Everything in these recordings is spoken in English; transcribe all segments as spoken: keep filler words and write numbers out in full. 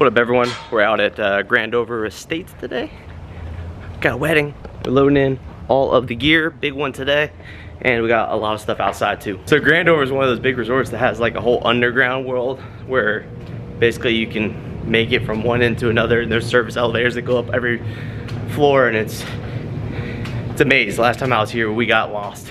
What up, everyone? We're out at uh, Grandover Estates today. Got a wedding. We're loading in all of the gear, big one today, and we got a lot of stuff outside too. So Grandover is one of those big resorts that has like a whole underground world where basically you can make it from one end to another, and there's service elevators that go up every floor, and it's it's a maze. Last time I was here, we got lost.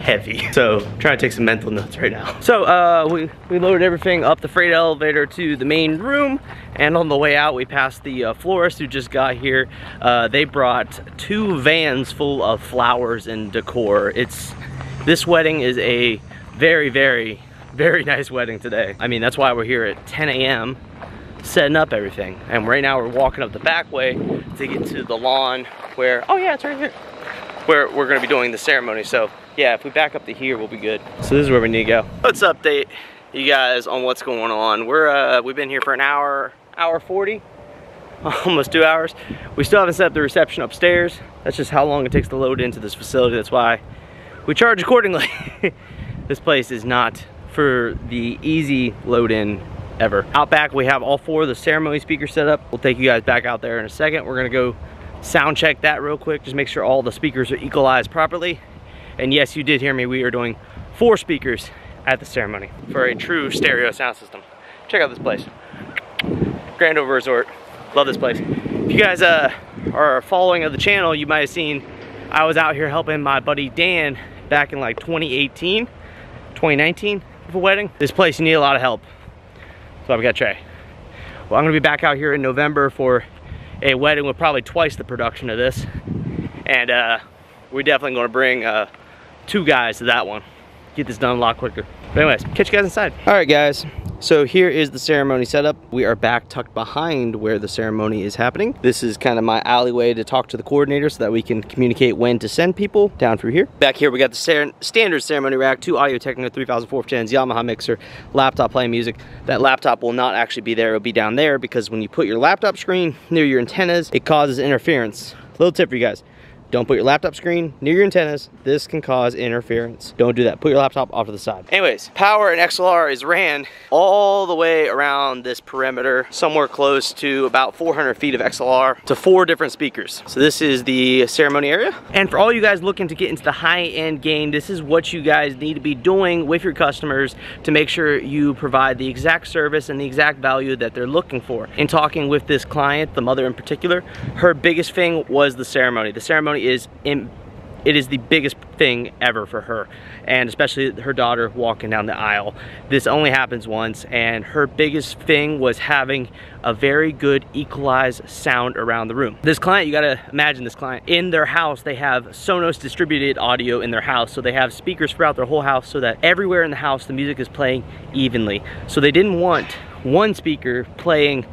Heavy. So trying to take some mental notes right now. So uh, we, we loaded everything up the freight elevator to the main room, and on the way out we passed the uh, florist who just got here. Uh, they brought two vans full of flowers and decor. It's this wedding is a very very very nice wedding today. I mean, that's why we're here at ten A M setting up everything, and right now we're walking up the back way to get to the lawn where, oh yeah, it's right here, where we're gonna be doing the ceremony. So yeah, if we back up to here, we'll be good. So this is where we need to go. Let's update you guys on what's going on. We're, uh, we've been here for an hour, hour forty, almost two hours. We still haven't set up the reception upstairs. That's just how long it takes to load into this facility. That's why we charge accordingly. This place is not for the easy load in ever. Out back, we have all four of the ceremony speakers set up. We'll take you guys back out there in a second. We're gonna go sound check that real quick. Just make sure all the speakers are equalized properly. And yes, you did hear me, we are doing four speakers at the ceremony for a true stereo sound system. Check out this place. Grandover Resort, love this place. If you guys uh, are following of the channel, you might have seen I was out here helping my buddy Dan back in like twenty eighteen, twenty nineteen for a wedding. This place, you need a lot of help. So I've got Trey. Well, I'm gonna be back out here in November for a wedding with probably twice the production of this. And uh, we're definitely gonna bring uh, two guys to that one. Get this done a lot quicker. But anyways, catch you guys inside. All right, guys. So here is the ceremony setup. We are back tucked behind where the ceremony is happening. This is kind of my alleyway to talk to the coordinator so that we can communicate when to send people down through here. Back here, we got the cer standard ceremony rack, two Audio-Technica thirty oh four channels, Yamaha mixer, laptop playing music. That laptop will not actually be there. It'll be down there because when you put your laptop screen near your antennas, it causes interference. Little tip for you guys. Don't put your laptop screen near your antennas. This can cause interference. Don't do that. Put your laptop off to the side. Anyways, power and X L R is ran all the way around this perimeter, somewhere close to about four hundred feet of X L R to four different speakers. So this is the ceremony area. And for all you guys looking to get into the high-end game, this is what you guys need to be doing with your customers to make sure you provide the exact service and the exact value that they're looking for. In talking with this client, the mother in particular, her biggest thing was the ceremony. The ceremony is in it is the biggest thing ever for her, and especially her daughter walking down the aisle. This only happens once, and her biggest thing was having a very good equalized sound around the room. This client, you gotta imagine this client, in their house they have Sonos distributed audio in their house, so they have speakers throughout their whole house so that everywhere in the house the music is playing evenly. So they didn't want one speaker playing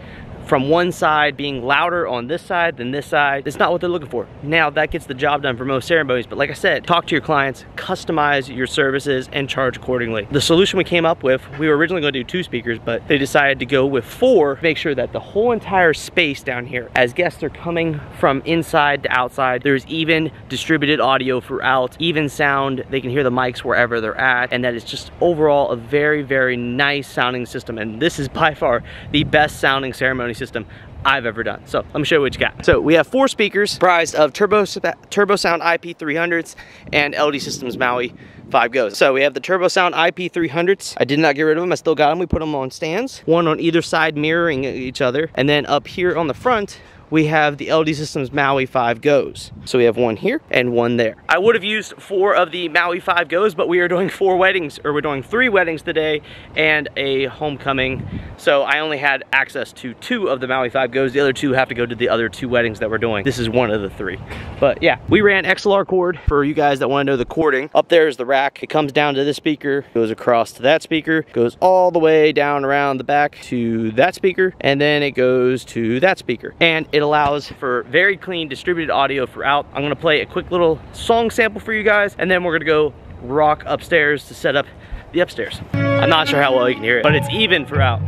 from one side being louder on this side than this side. It's not what they're looking for. Now that gets the job done for most ceremonies, but like I said, talk to your clients, customize your services, and charge accordingly. The solution we came up with, we were originally gonna do two speakers, but they decided to go with four, make sure that the whole entire space down here, as guests are coming from inside to outside, there's even distributed audio throughout, even sound, they can hear the mics wherever they're at, and that it's just overall a very, very nice sounding system, and this is by far the best sounding ceremony system I've ever done. So let me show you what you got. So we have four speakers comprised of Turbo Turbosound I P three hundreds and L D Systems Maui five goes. So we have the Turbosound I P three hundreds. I did not get rid of them. I still got them. We put them on stands, one on either side mirroring each other. And then up here on the front, we have the L D Systems Maui five goes. So we have one here and one there. I would have used four of the Maui five goes, but we are doing four weddings, or we're doing three weddings today and a homecoming. So I only had access to two of the Maui five goes. The other two have to go to the other two weddings that we're doing. This is one of the three. But yeah, we ran X L R cord for you guys that want to know the cording. Up there is the rack. It comes down to this speaker, goes across to that speaker, goes all the way down around the back to that speaker, and then it goes to that speaker. And it allows for very clean distributed audio throughout. I'm gonna play a quick little song sample for you guys, and then we're gonna go rock upstairs to set up the upstairs. I'm not sure how well you can hear it, but it's even throughout.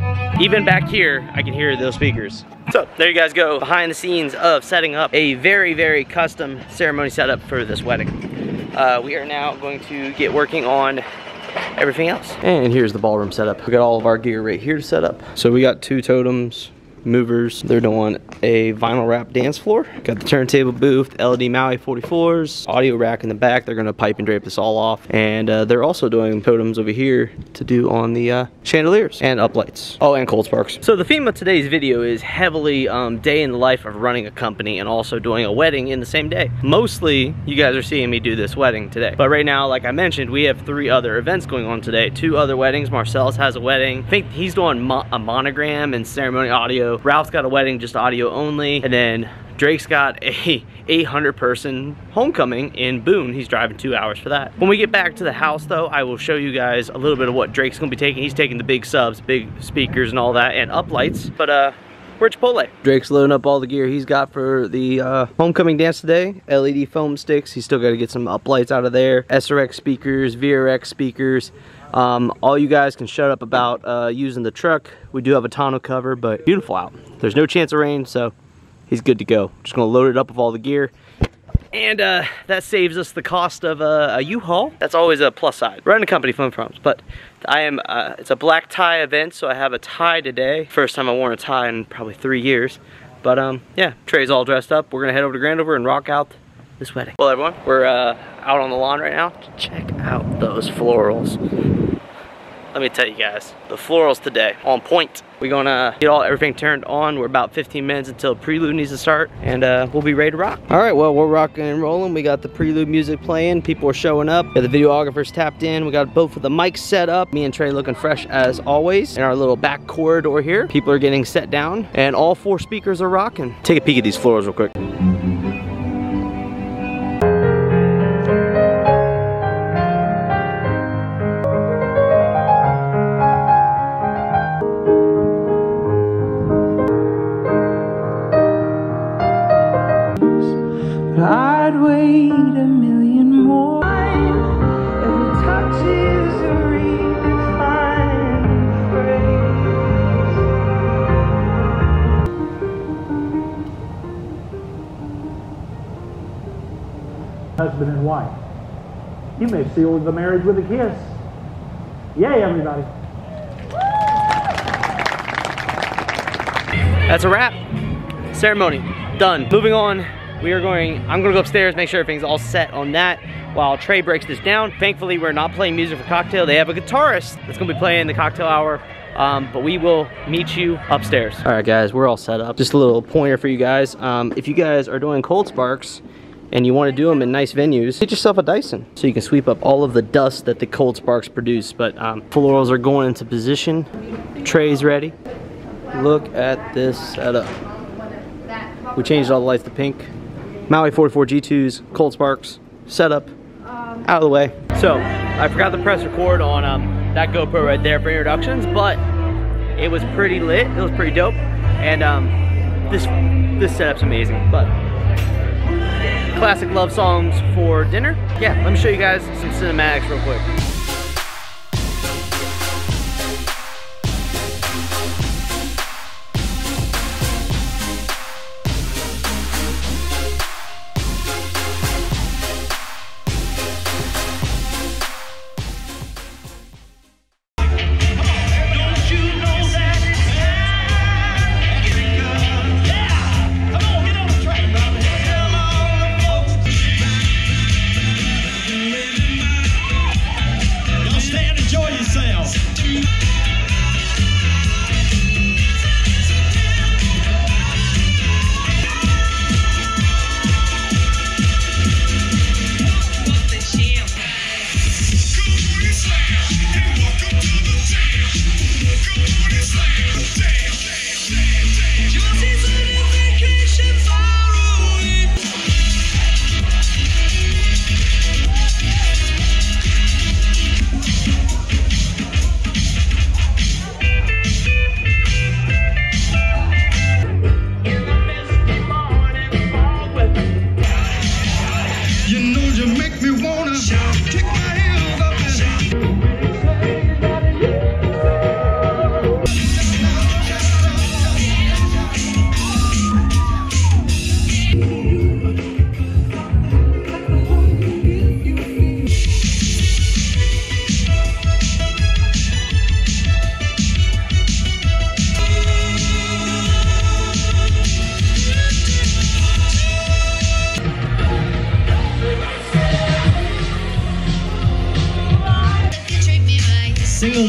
Even back here, I can hear those speakers. So there you guys go, behind the scenes of setting up a very, very custom ceremony setup for this wedding. Uh, we are now going to get working on everything else. And here's the ballroom setup. We got all of our gear right here to set up. So we got two totems, movers. They're doing a vinyl wrap dance floor. Got the turntable booth, L D Maui forty-fours, audio rack in the back. They're gonna pipe and drape this all off. And uh, they're also doing totems over here to do on the uh, chandeliers and uplights. Oh, and cold sparks. So the theme of today's video is heavily um, day in the life of running a company and also doing a wedding in the same day. Mostly, you guys are seeing me do this wedding today. But right now, like I mentioned, we have three other events going on today. Two other weddings. Marcel's has a wedding. I think he's doing mo a monogram and ceremony audio. Ralph's got a wedding, just audio only. And then Drake's got a eight hundred person homecoming in Boone. He's driving two hours for that. When we get back to the house though, I will show you guys a little bit of what Drake's gonna be taking. He's taking the big subs, big speakers and all that, and up lights. But uh, we're at Chipotle. Drake's loading up all the gear he's got for the uh, homecoming dance today. L E D foam sticks. He's still got to get some up lights out of there. S R X speakers, V R X speakers. Um, all you guys can shut up about uh, using the truck. We do have a tonneau cover, but beautiful out. There's no chance of rain, so he's good to go. Just gonna load it up with all the gear. And uh, that saves us the cost of uh, a U-Haul. That's always a plus side. Running a company fun problems, but I am, uh, it's a black tie event, so I have a tie today. First time I wore a tie in probably three years. But um, yeah, Trey's all dressed up. We're gonna head over to Grandover and rock out this wedding. Well everyone, we're uh, out on the lawn right now. Check out those florals. Let me tell you guys, the florals today, on point. We're gonna get all everything turned on. We're about fifteen minutes until prelude needs to start, and uh, we'll be ready to rock. All right, well, we're rocking and rolling. We got the prelude music playing. People are showing up. Got the videographers tapped in. We got both of the mics set up. Me and Trey looking fresh as always in our little back corridor here. People are getting set down, and all four speakers are rocking. Take a peek at these florals real quick. I'd wait a million more. Every touch is a redefined phrase. Husband and wife. You may seal the marriage with a kiss. Yay, everybody. That's a wrap. Ceremony. Done. Moving on. We are going, I'm gonna go upstairs, make sure everything's all set on that while Trey breaks this down. Thankfully, we're not playing music for cocktail. They have a guitarist that's gonna be playing the cocktail hour, um, but we will meet you upstairs. All right, guys, we're all set up. Just a little pointer for you guys. Um, if you guys are doing cold sparks and you wanna do them in nice venues, get yourself a Dyson so you can sweep up all of the dust that the cold sparks produce. But um, florals are going into position. Trey's ready. Look at this setup. We changed all the lights to pink. Maui forty-four G twos, cold sparks, setup, out of the way. So, I forgot to press record on um, that GoPro right there for introductions, but it was pretty lit, it was pretty dope, and um, this, this setup's amazing. But classic love songs for dinner. Yeah, let me show you guys some cinematics real quick.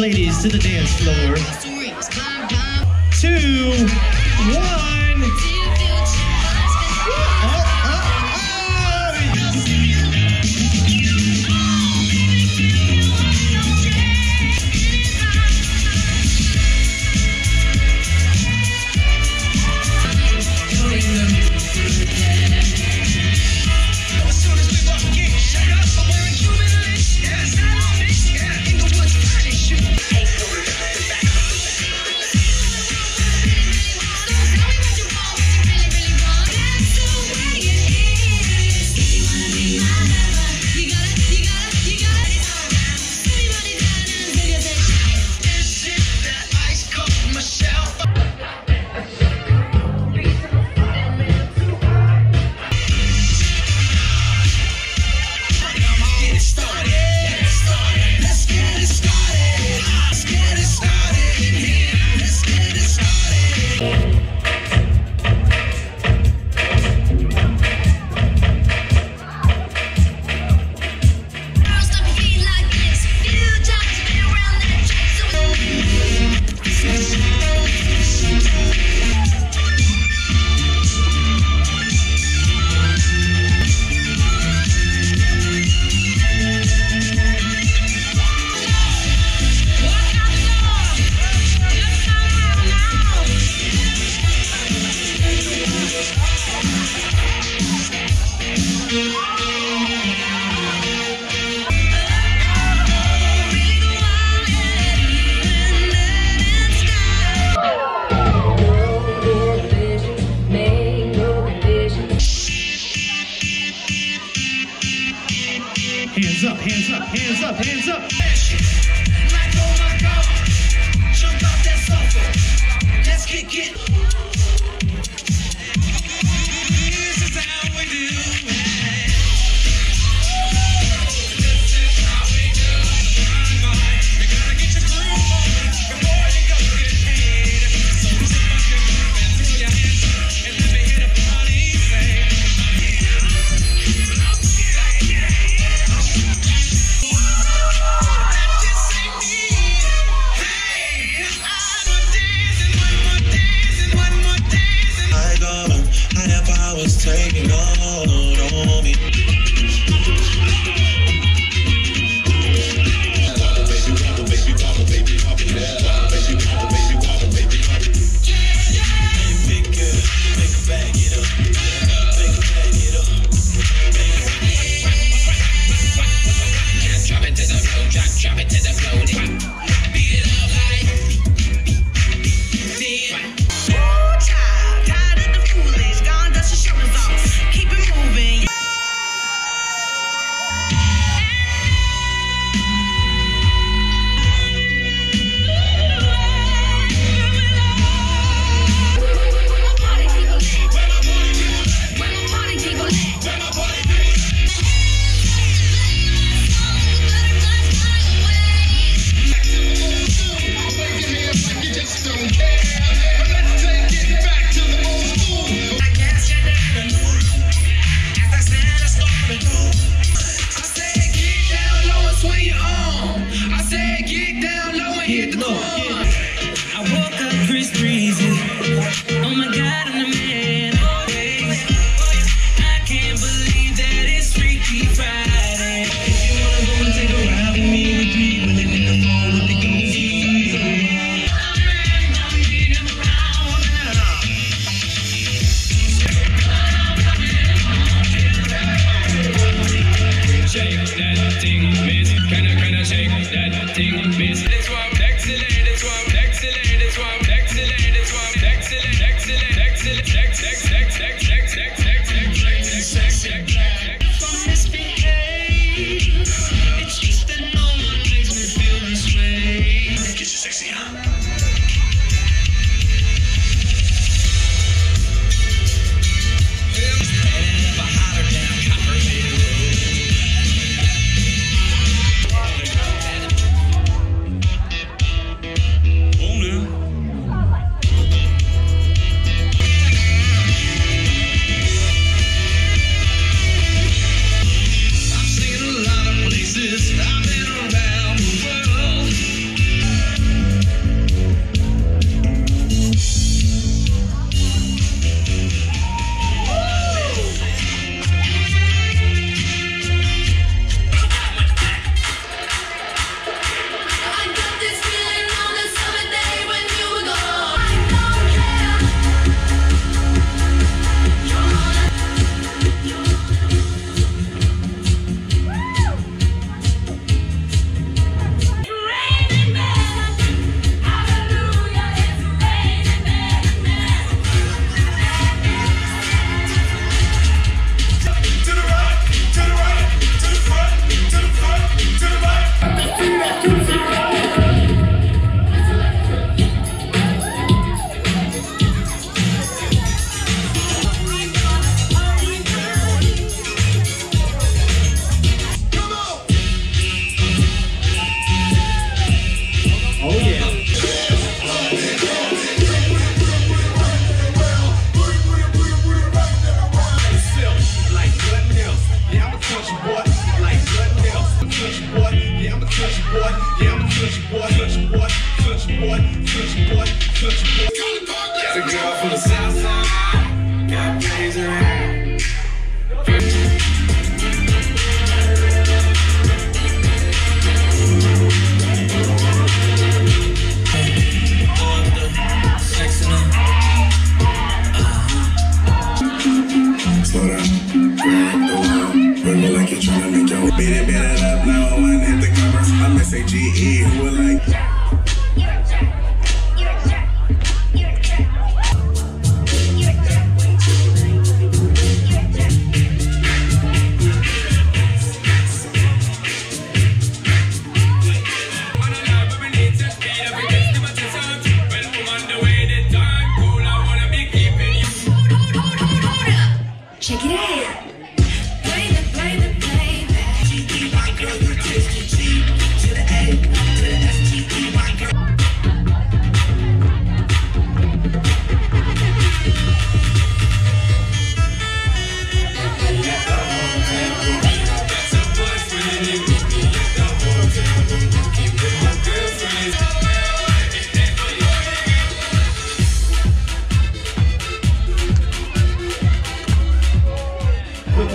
ladies to the dance floor. Two, one. Oh, hands up, hands up, hands up, hands up. Like, oh my God, jump off that sofa. Let's kick it. This is how we do it. This is how we do it. You gotta get your groove on before you go get paid. So zip up your groove and throw your hands up and let me hit a party. Taking all on me. the south side, got plays around. Slow down, grind the world, run it like you're trying to make your beat it, beat it up now, and hit the covers. I'm S A G E, who would like?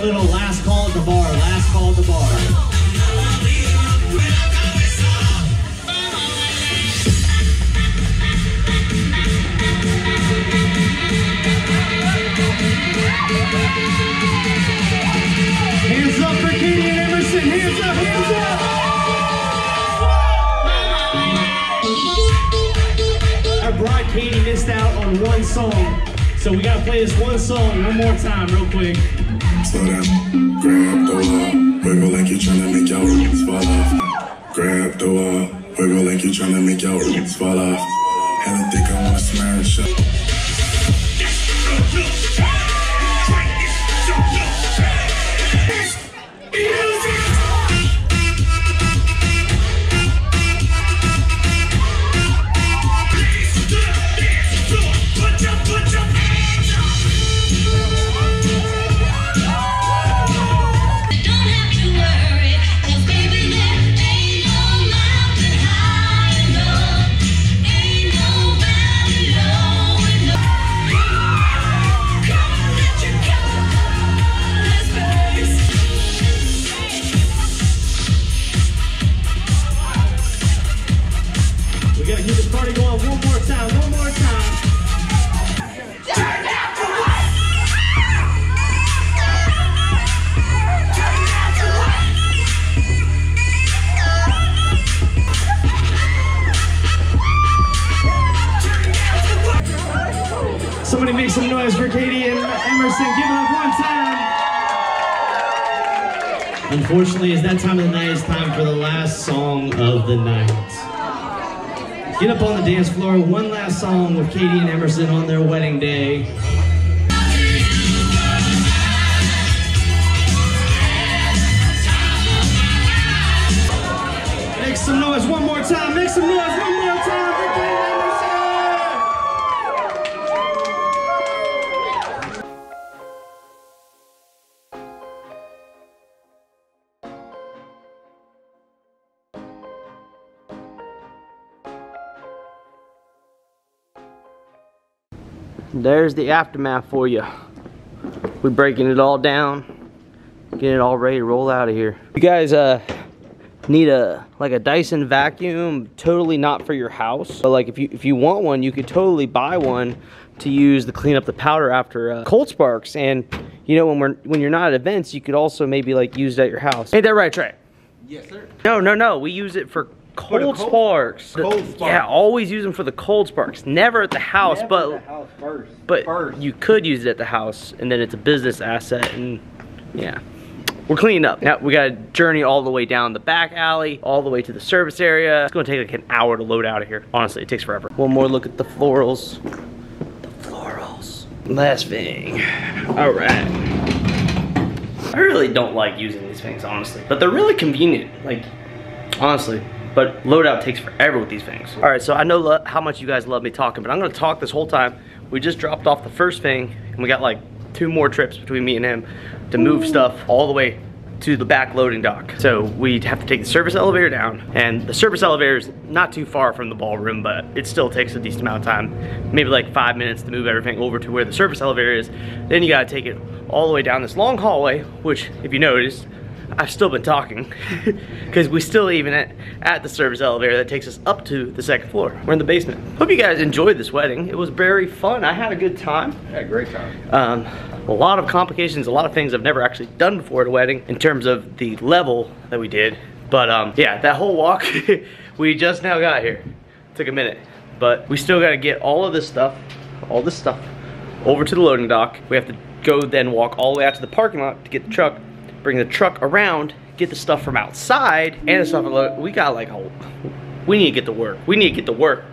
Little last call at the bar, last call at the bar. Our bride Katie missed out on one song, so we gotta play this one song one more time real quick. Slow down, grab the wall, wiggle like you're trying to make your roots fall off. Grab the wall, wiggle like you're trying to make your roots fall off. And I think I wanna smash up. Somebody make some noise for Katie and Emerson. Give it up one time. Unfortunately, it's that time of the night. It's time for the last song of the night. Get up on the dance floor. One last song with Katie and Emerson on their wedding day. Make some noise one more time. Make some noise one more time for Katie and Emerson. There's the aftermath for you. We're breaking it all down, getting it all ready to roll out of here. You guys uh, need a like a Dyson vacuum, totally not for your house. But like if you if you want one, you could totally buy one to use to clean up the powder after uh, cold sparks. And you know when we're when you're not at events, you could also maybe like use it at your house. Ain't that right, Trey? Yes, sir. No, no, no. We use it for. Cold, cold sparks. Cold sparks. Yeah, always use them for the cold sparks. Never at the house, Never but at the house first. but first. You could use it at the house, and then it's a business asset. And yeah, we're cleaning up. Now we got to journey all the way down the back alley, all the way to the service area. It's gonna take like an hour to load out of here. Honestly, it takes forever. One more look at the florals. The florals. Last thing. All right. I really don't like using these things, honestly, but they're really convenient. Like, honestly. But loadout takes forever with these things. All right, so I know how much you guys love me talking, but I'm gonna talk this whole time. We just dropped off the first thing, and we got like two more trips between me and him to move Ooh. stuff all the way to the back loading dock. So we'd have to take the service elevator down, and the service elevator is not too far from the ballroom, but it still takes a decent amount of time, maybe like five minutes to move everything over to where the service elevator is. Then you gotta take it all the way down this long hallway, which, if you noticed, I've still been talking because we still even at, at the service elevator that takes us up to the second floor. We're in the basement. Hope you guys enjoyed this wedding. It was very fun. I had a good time. I had a great time. Um, a lot of complications, a lot of things I've never actually done before at a wedding in terms of the level that we did. But um, yeah, that whole walk, we just now got here. Took a minute, but we still got to get all of this stuff, all this stuff over to the loading dock. We have to go then walk all the way out to the parking lot to get the truck, bring the truck around, get the stuff from outside, and the stuff, we got like a, we need to get to work. We need to get to work